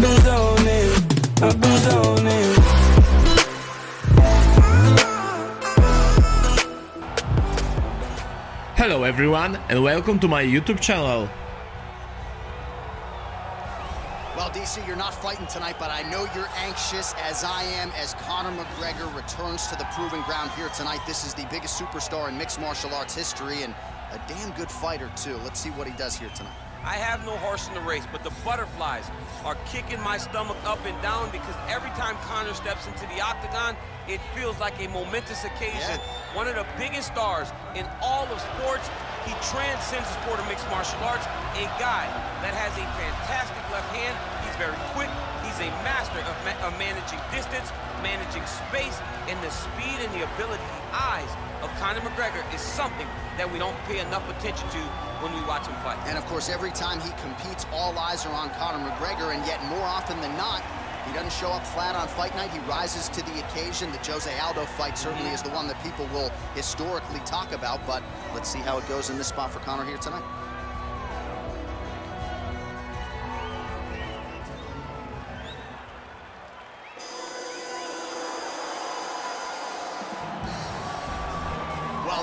I've been zoning. Hello everyone and welcome to my YouTube channel. Well, DC, you're not fighting tonight, but I know you're anxious, as I am, as Conor McGregor returns to the proving ground here tonight. This is the biggest superstar in mixed martial arts history and a damn good fighter, too. Let's see what he does here tonight. I have no horse in the race, but the butterflies are kicking my stomach up and down because every time Conor steps into the octagon, it feels like a momentous occasion. Yeah. One of the biggest stars in all of sports. He transcends the sport of mixed martial arts, a guy that has a fantastic left hand. He's very quick. He's a master of managing distance, managing space, and the speed and the ability, the eyes of Conor McGregor is something that we don't pay enough attention to when we watch him fight. And, of course, every time he competes, all eyes are on Conor McGregor, and yet more often than not, he doesn't show up flat on fight night. He rises to the occasion. The Jose Aldo fight certainly is the one that people will historically talk about, but let's see how it goes in this spot for Conor here tonight. Well,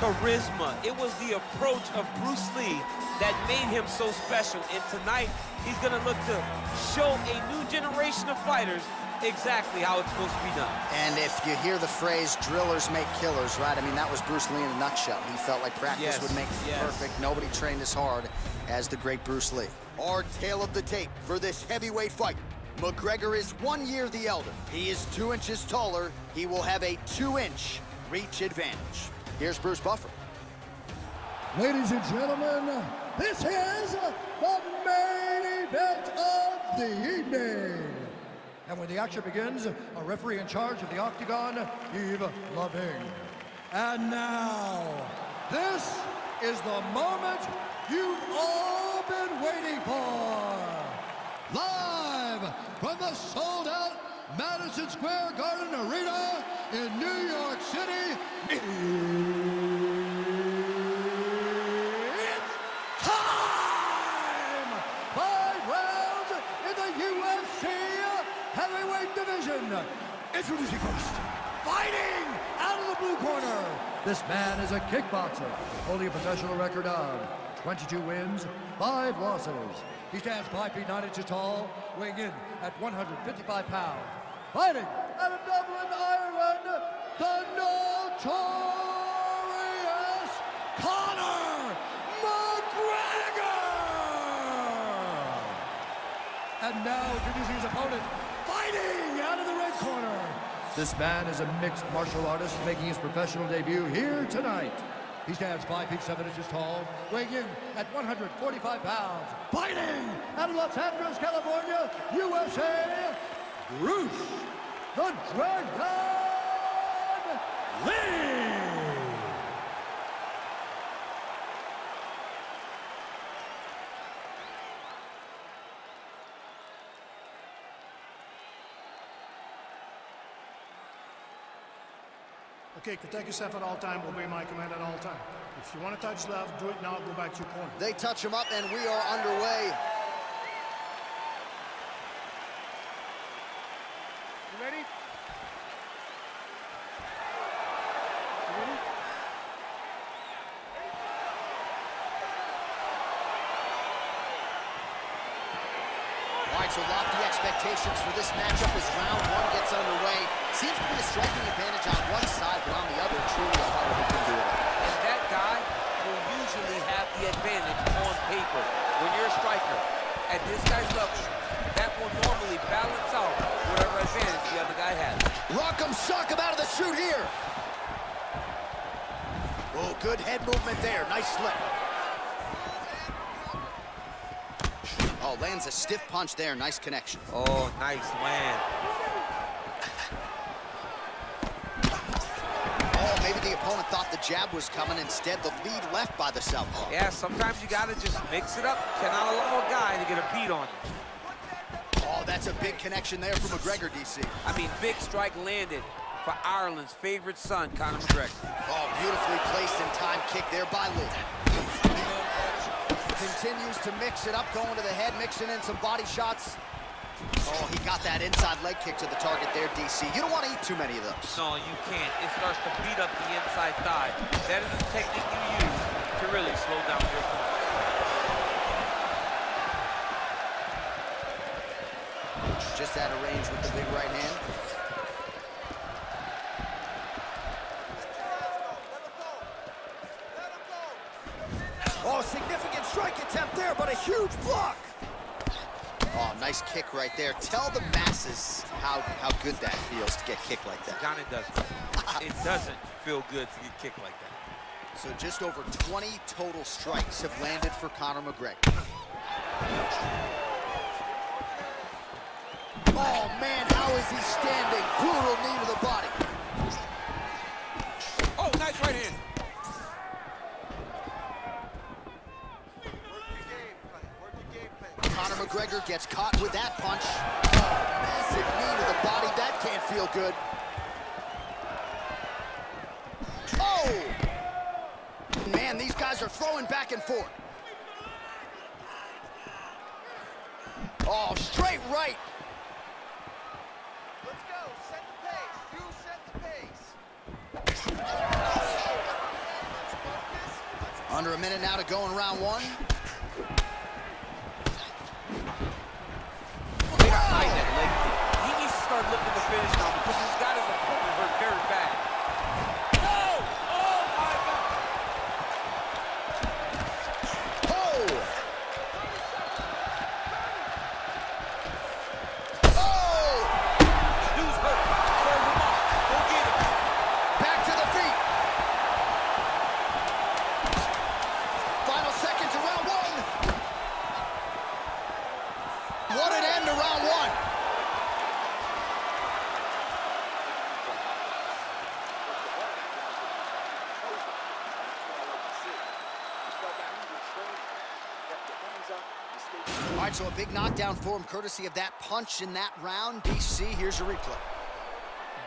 charisma, it was the approach of Bruce Lee that made him so special. And tonight, he's gonna look to show a new generation of fighters exactly how it's supposed to be done. And if you hear the phrase, drillers make killers, right? I mean, that was Bruce Lee in a nutshell. He felt like practice would make perfect. Nobody trained as hard as the great Bruce Lee. Our tale of the tape for this heavyweight fight. McGregor is 1 year the elder. He is 2 inches taller. He will have a 2-inch reach advantage. Here's Bruce Buffer. Ladies and gentlemen, this is the main event of the evening. And when the action begins, a referee in charge of the octagon, Eve Loving. And now, this is the moment you've all been waiting for. Live from the sold-out Madison Square Garden Arena in New York City, it's time! 5 rounds in the UFC heavyweight division. Introducing first, fighting out of the blue corner. This man is a kickboxer, holding a professional record of 22 wins, 5 losses. He stands 5 feet 9 inches tall, weighing in at 155 pounds. Fighting out of Dublin, Ireland, the notorious Conor McGregor. And now introducing his opponent, fighting out of the red corner. This man is a mixed martial artist making his professional debut here tonight. He stands 5 feet 7 inches tall, weighing in at 145 pounds. Fighting out of Los Angeles, California, USA, Bruce the Dragon Lee. Okay, protect yourself at all time, obey my command at all time. If you want to touch left, do it now, go back to your corner. They touch him up and we are underway. You ready? So lofty expectations for this matchup as round one gets underway. Seems to be a striking advantage on one side, but on the other, truly a fighter who can do it. And that guy will usually have the advantage on paper. When you're a striker, at this guy's level, that will normally balance out whatever advantage the other guy has. Rock him, sock him out of the chute here. Oh, good head movement there. Nice slip. Oh, lands a stiff punch there. Nice connection. Oh, nice land. Oh, maybe the opponent thought the jab was coming. Instead, the lead left by the southpaw. Yeah, sometimes you gotta just mix it up. Cannot allow a guy to get a beat on you. Oh, that's a big connection there for McGregor, DC. I mean, big strike landed for Ireland's favorite son, Conor McGregor. Oh, beautifully placed in time kick there by Lee. Continues to mix it up, going to the head, mixing in some body shots. Oh, he got that inside leg kick to the target there, DC. You don't want to eat too many of those. No, you can't. It starts to beat up the inside thigh. That is the technique you use to really slow down your opponent. Just out of range with the big right hand. Oh, significant strike attempt there, but a huge block. Oh, nice kick right there. Tell the masses how good that feels to get kicked like that. John, it doesn't. It doesn't feel good to get kicked like that. So just over 20 total strikes have landed for Conor McGregor. Oh, man, how is he standing? Brutal knee to the body. Oh, nice right hand. Conor McGregor gets caught with that punch. Oh, massive knee to the body. That can't feel good. Oh! Man, these guys are throwing back and forth. Oh, straight right. Under a minute now to go in round one. They got high that leg kick. He needs to start looking to finish now because he's got his opponent hurt very bad. No! Oh, my God! Oh! Oh! Dude's hurt. Serve him off. Go get him. Back to the feet. What an end to round one. All right, so a big knockdown for him, courtesy of that punch in that round. DC, here's a replay.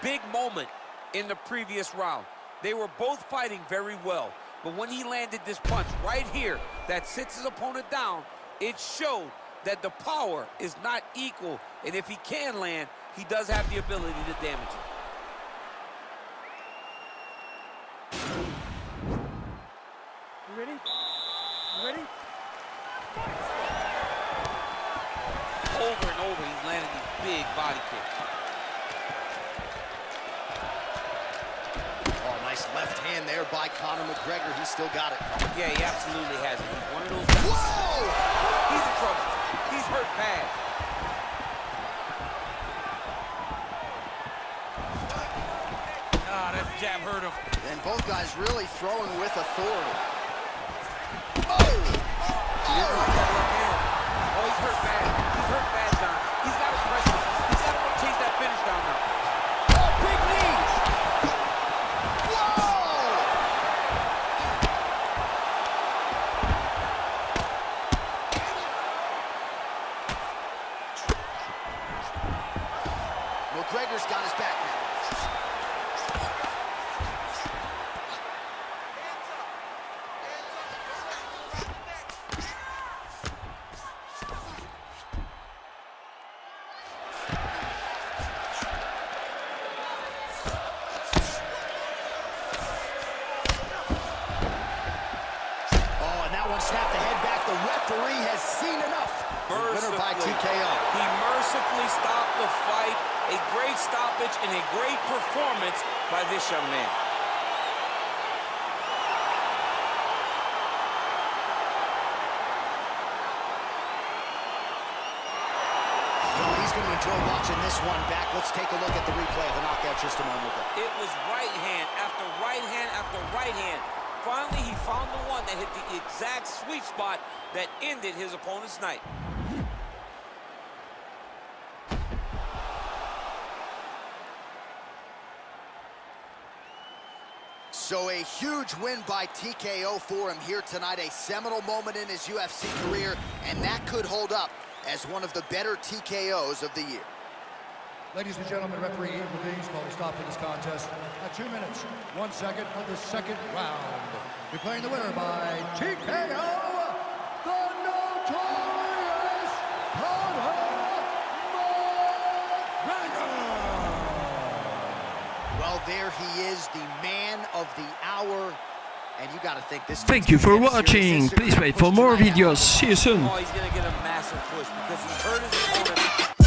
Big moment in the previous round. They were both fighting very well, but when he landed this punch right here that sits his opponent down, it showed that the power is not equal, and if he can land, he does have the ability to damage it. You ready? You ready? Over and over, he's landing these big body kicks. Oh, nice left hand there by Conor McGregor. He's still got it. Yeah, he absolutely has it. He's one of those guys. Whoa! He's in trouble. He's hurt bad. Ah, that jab hurt him. And both guys really throwing with authority. Oh! Oh! Oh, he's hurt bad. He's hurt bad, John. He's got to press him. He's got to chase that finish down now. Oh, big knee! Whoa! McGregor's got his back now. Oh, and that one snapped the head back. The referee has seen enough. Winner by TKO. He mercifully stopped the fight. A great stoppage and a great performance by this young man. Well, he's going to enjoy watching this one back. Let's take a look at the replay of the knockout just a moment ago. It was right hand after right hand after right hand. Finally, he found the one that hit the exact sweet spot that ended his opponent's night. So a a huge win by TKO for him here tonight, a seminal moment in his UFC career, and that could hold up as one of the better TKOs of the year. Ladies and gentlemen, referee Eve Loving called a stop to this contest at 2 minutes, 1 second of the second round. Declaring the winner by TKO. Well, there he is, the man of the hour, and you got to think this. Thank you for watching. Please wait for more videos. See you soon. Oh, he's going to get a massive push because he's hurt his opponent.